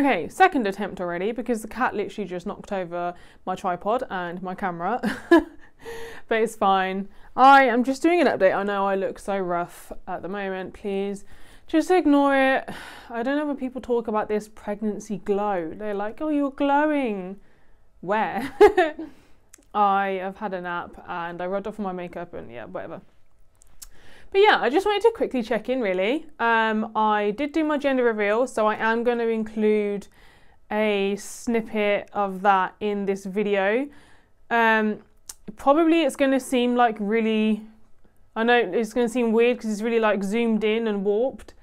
Okay, second attempt already, because the cat literally just knocked over my tripod and my camera. But it's fine. I am just doing an update. I know I look so rough at the moment. Please just ignore it. I don't know when people talk about this pregnancy glow. They're like, oh, you're glowing. Where? I have had a nap and I rubbed off my makeup and yeah, whatever. But yeah, I just wanted to quickly check in really. I did do my gender reveal, so I am going to include a snippet of that in this video. Probably it's going to seem like really, I know it's going to seem weird because it's really like zoomed in and warped.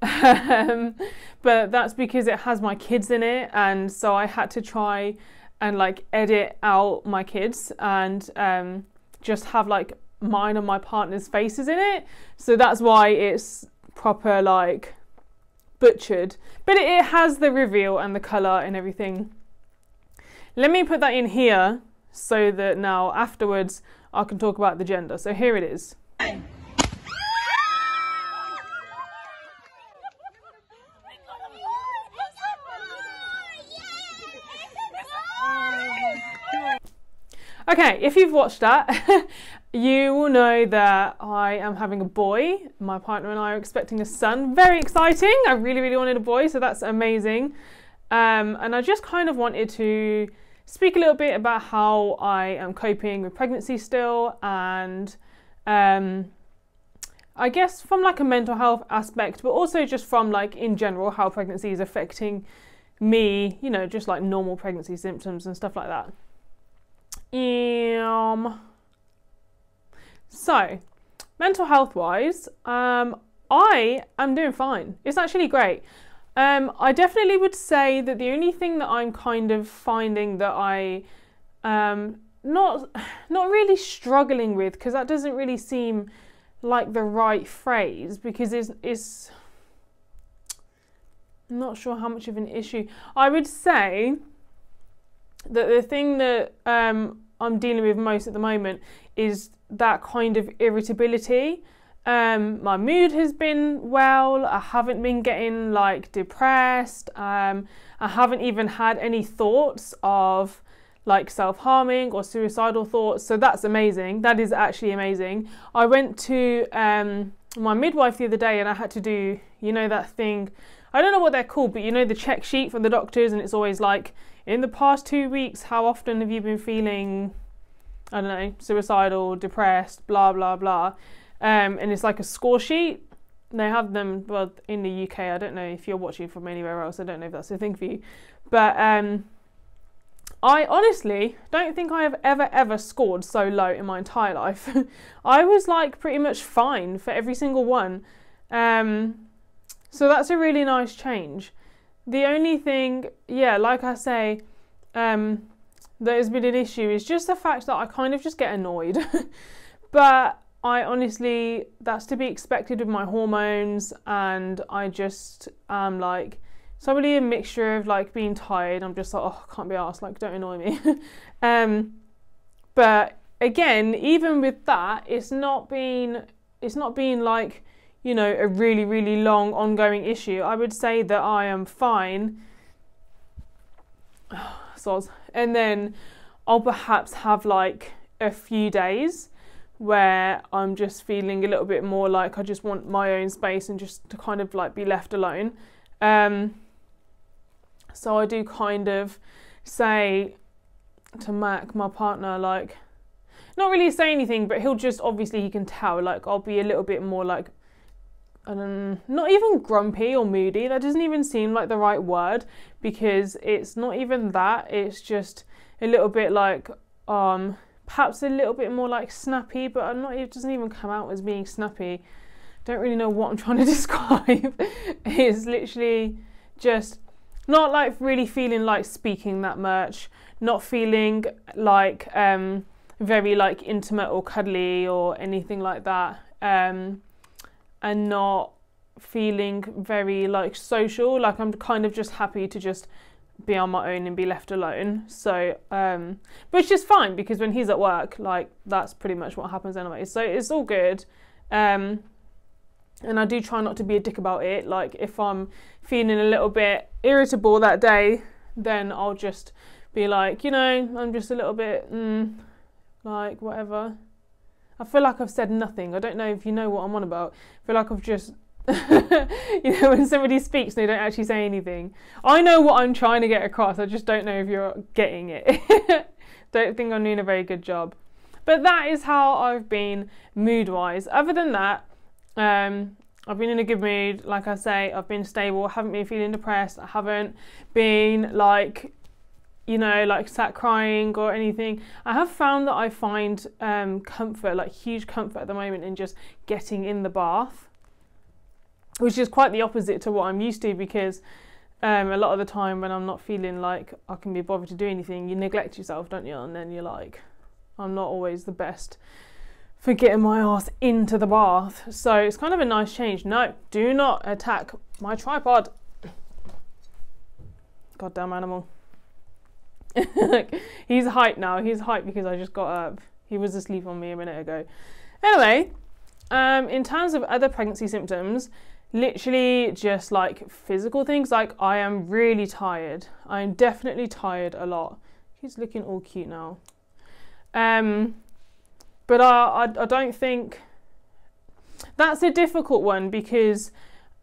But that's because it has my kids in it, and so I had to try and like edit out my kids and just have like mine and my partner's faces in it. So that's why it's proper like butchered, but it has the reveal and the colour and everything. Let me put that in here so that now afterwards I can talk about the gender. So here it is. Okay, if you've watched that, you will know that I am having a boy. My partner and I are expecting a son. Very exciting. I really, really wanted a boy, so that's amazing. And I just kind of wanted to speak a little bit about how I am coping with pregnancy still, and I guess from like a mental health aspect, but also just from like in general how pregnancy is affecting me, you know, just like normal pregnancy symptoms and stuff like that. So mental health wise, I am doing fine. It's actually great. I definitely would say that the only thing that I'm kind of finding that I not really struggling with, because that doesn't really seem like the right phrase, because it's I'm not sure how much of an issue. I would say that the thing that I'm dealing with most at the moment is that kind of irritability. My mood has been well, I haven't been getting like depressed, I haven't even had any thoughts of like self-harming or suicidal thoughts, so that's amazing. That is actually amazing. I went to my midwife the other day and I had to do, you know, that thing, I don't know what they're called, but you know the check sheet from the doctors, and it's always like, in the past 2 weeks, how often have you been feeling, I don't know, suicidal, depressed, blah, blah, blah. And it's like a score sheet. They have them, well, in the UK. I don't know if you're watching from anywhere else. I don't know if that's a thing for you. But I honestly don't think I have ever scored so low in my entire life. I was like pretty much fine for every single one. So that's a really nice change. The only thing, yeah, like I say, that has been an issue is just the fact that I kind of just get annoyed. But I honestly, that's to be expected with my hormones, and I just am like, it's probably a mixture of like being tired. I'm just like, oh, I can't be arsed, like don't annoy me. But again, even with that, it's not been like, you know, a really, really long ongoing issue. I would say that I am fine. Oh, soz. And then I'll perhaps have like a few days where I'm just feeling a little bit more like I just want my own space and just to kind of like be left alone. So I do kind of say to Mac, my partner, like, not really say anything, but he'll just, obviously he can tell, like I'll be a little bit more like, not even grumpy or moody, that doesn't even seem like the right word, because it's not even that, it's just a little bit like perhaps a little bit more like snappy, but I'm not, it doesn't even come out as being snappy. Don't really know what I'm trying to describe. It's literally just not like really feeling like speaking that much, not feeling like very like intimate or cuddly or anything like that, and not feeling very like social. Like I'm kind of just happy to just be on my own and be left alone. So, which is fine, because when he's at work, like that's pretty much what happens anyway. So it's all good. And I do try not to be a dick about it. Like, if I'm feeling a little bit irritable that day, then I'll just be like, you know, I'm just a little bit, like, whatever. I feel like I've said nothing. I don't know if you know what I'm on about. I feel like I've just, you know, when somebody speaks and they don't actually say anything. I know what I'm trying to get across. I just don't know if you're getting it. Don't think I'm doing a very good job. But that is how I've been mood-wise. Other than that, I've been in a good mood. Like I say, I've been stable. I haven't been feeling depressed. I haven't been like, you know, like sat crying or anything. I have found that I find comfort, like huge comfort at the moment, in just getting in the bath, which is quite the opposite to what I'm used to, because a lot of the time when I'm not feeling like I can be bothered to do anything, you neglect yourself, don't you? And then you're like, I'm not always the best for getting my ass into the bath. So it's kind of a nice change. No, do not attack my tripod. Goddamn animal. He's hyped now. He's hyped because I just got up. He was asleep on me a minute ago. Anyway, in terms of other pregnancy symptoms, literally just like physical things. Like, I am really tired. I'm definitely tired a lot. He's looking all cute now. But I don't think that's a difficult one, because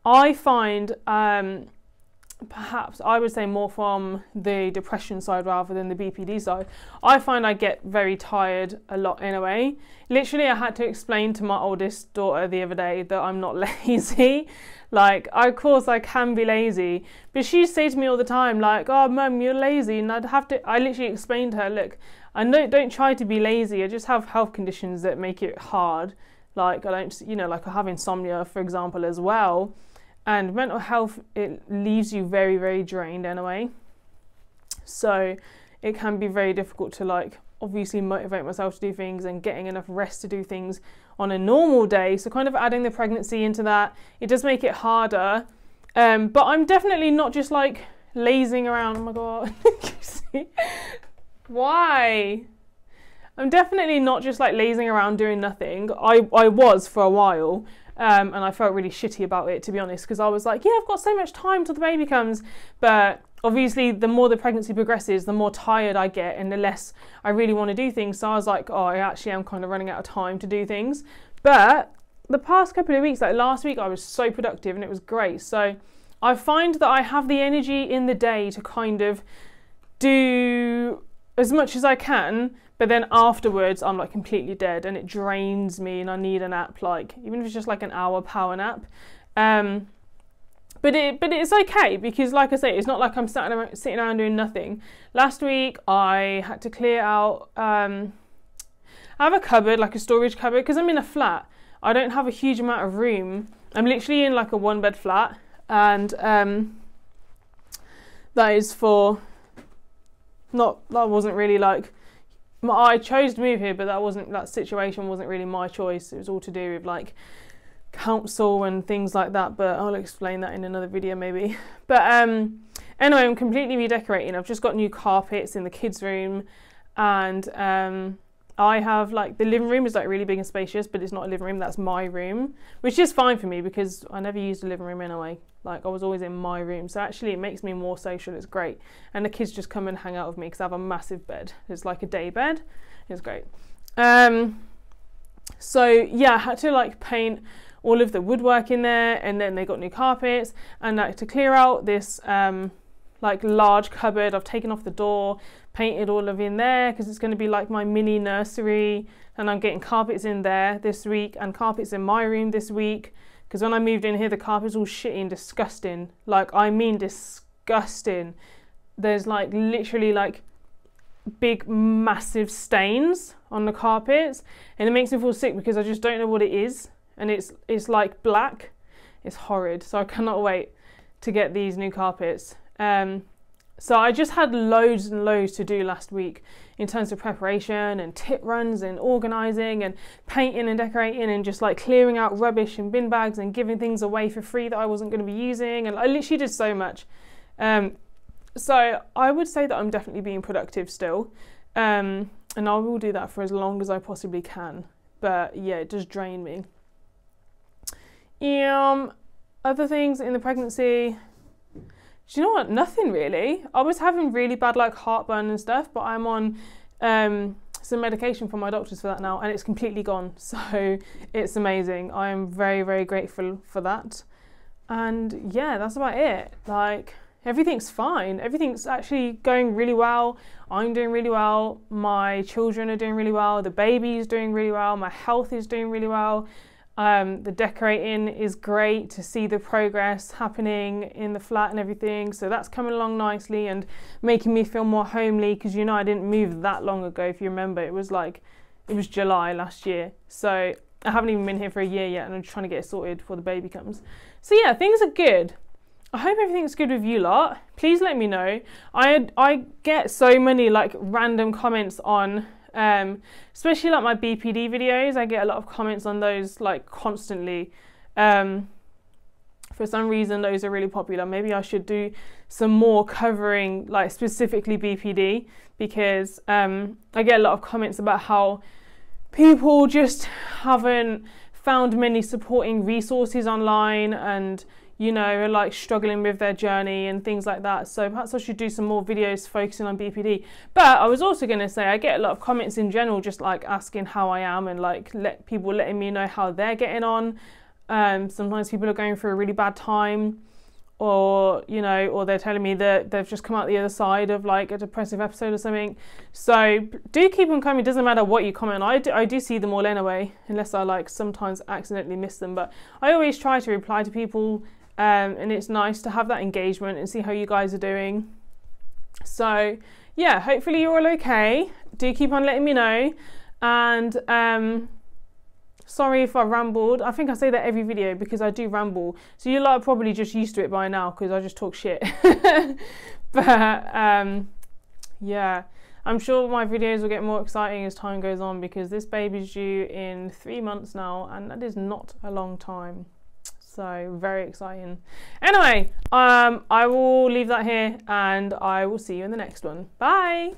I find perhaps I would say more from the depression side rather than the BPD side. I find I get very tired a lot anyway. Literally, I had to explain to my oldest daughter the other day that I'm not lazy. Like, of course I can be lazy, but she says to me all the time, like, oh mum, you're lazy. And I literally explained to her, look, I don't try to be lazy. I just have health conditions that make it hard. Like, I don't, you know, like I have insomnia, for example, as well. And mental health, it leaves you very, very drained anyway. So it can be very difficult to, like, obviously motivate myself to do things and getting enough rest to do things on a normal day. So kind of adding the pregnancy into that, it does make it harder. But I'm definitely not just like lazing around. Oh my God. You see? Why? I'm definitely not just like lazing around doing nothing. I was for a while. And I felt really shitty about it, to be honest, because I was like, yeah, I've got so much time till the baby comes. But obviously, the more the pregnancy progresses, the more tired I get and the less I really want to do things. So I was like, oh, I actually am kind of running out of time to do things. But the past couple of weeks, like last week, I was so productive and it was great. So I find that I have the energy in the day to kind of do as much as I can, but then afterwards I'm like completely dead and it drains me and I need a nap, like even if it's just like an hour power nap. But it's okay, because like I say, it's not like I'm sitting around doing nothing. Last week I had to clear out, I have a cupboard, like a storage cupboard, because I'm in a flat. I don't have a huge amount of room. I'm literally in like a one bed flat, and that is for, not, that wasn't really like, I chose to move here, but that situation wasn't really my choice. It was all to do with like council and things like that, but I'll explain that in another video maybe. But anyway, I'm completely redecorating. I've just got new carpets in the kids' room, and I have like, the living room is like really big and spacious, but it's not a living room, that's my room, which is fine for me because I never used a living room anyway. Like, I was always in my room, so actually it makes me more social. It's great. And the kids just come and hang out with me because I have a massive bed. It's like a day bed. It's great. So yeah, I had to like paint all of the woodwork in there, and then they got new carpets, and like to clear out this like large cupboard. I've taken off the door, painted all of in there, because it's going to be like my mini nursery, and I'm getting carpets in there this week and carpets in my room this week, because when I moved in here the carpet's all shitty and disgusting. Like, I mean disgusting. There's like literally like big massive stains on the carpets, and it makes me feel sick because I just don't know what it is, and it's like black. It's horrid. So I cannot wait to get these new carpets. So I just had loads and loads to do last week in terms of preparation and tip runs and organising and painting and decorating and just like clearing out rubbish and bin bags and giving things away for free that I wasn't going to be using, and I literally did so much. So I would say that I'm definitely being productive still, and I will do that for as long as I possibly can, but yeah, it does drain me. Other things in the pregnancy, do you know what? Nothing really. I was having really bad like heartburn and stuff, but I'm on some medication from my doctors for that now, and it's completely gone. So it's amazing. I am very, very grateful for that. And yeah, that's about it. Like everything's fine. Everything's actually going really well. I'm doing really well. My children are doing really well. The baby's doing really well. My health is doing really well. The decorating is great to see the progress happening in the flat and everything, so that's coming along nicely and making me feel more homely, because you know I didn't move that long ago. If you remember, it was July last year, so I haven't even been here for a year yet, and I'm trying to get it sorted before the baby comes. So yeah, things are good. I hope everything's good with you lot. Please let me know. I get so many like random comments on especially like my BPD videos. I get a lot of comments on those like constantly. For some reason those are really popular. Maybe I should do some more covering like specifically BPD, because I get a lot of comments about how people just haven't found many supporting resources online, and you know, like struggling with their journey and things like that. So perhaps I should do some more videos focusing on BPD. But I was also going to say, I get a lot of comments in general, just like asking how I am, and like letting me know how they're getting on. Sometimes people are going through a really bad time, or you know, or they're telling me that they've just come out the other side of like a depressive episode or something. So do keep them coming. It doesn't matter what you comment. I do see them all anyway, unless I like sometimes accidentally miss them. But I always try to reply to people. And it's nice to have that engagement and see how you guys are doing. So yeah, hopefully you're all okay. Do keep on letting me know. And sorry if I rambled. I think I say that every video because I do ramble, so you lot are probably just used to it by now because I just talk shit. But yeah, I'm sure my videos will get more exciting as time goes on, because this baby's due in 3 months now, and that is not a long time. So very exciting. Anyway, I will leave that here, and I will see you in the next one. Bye.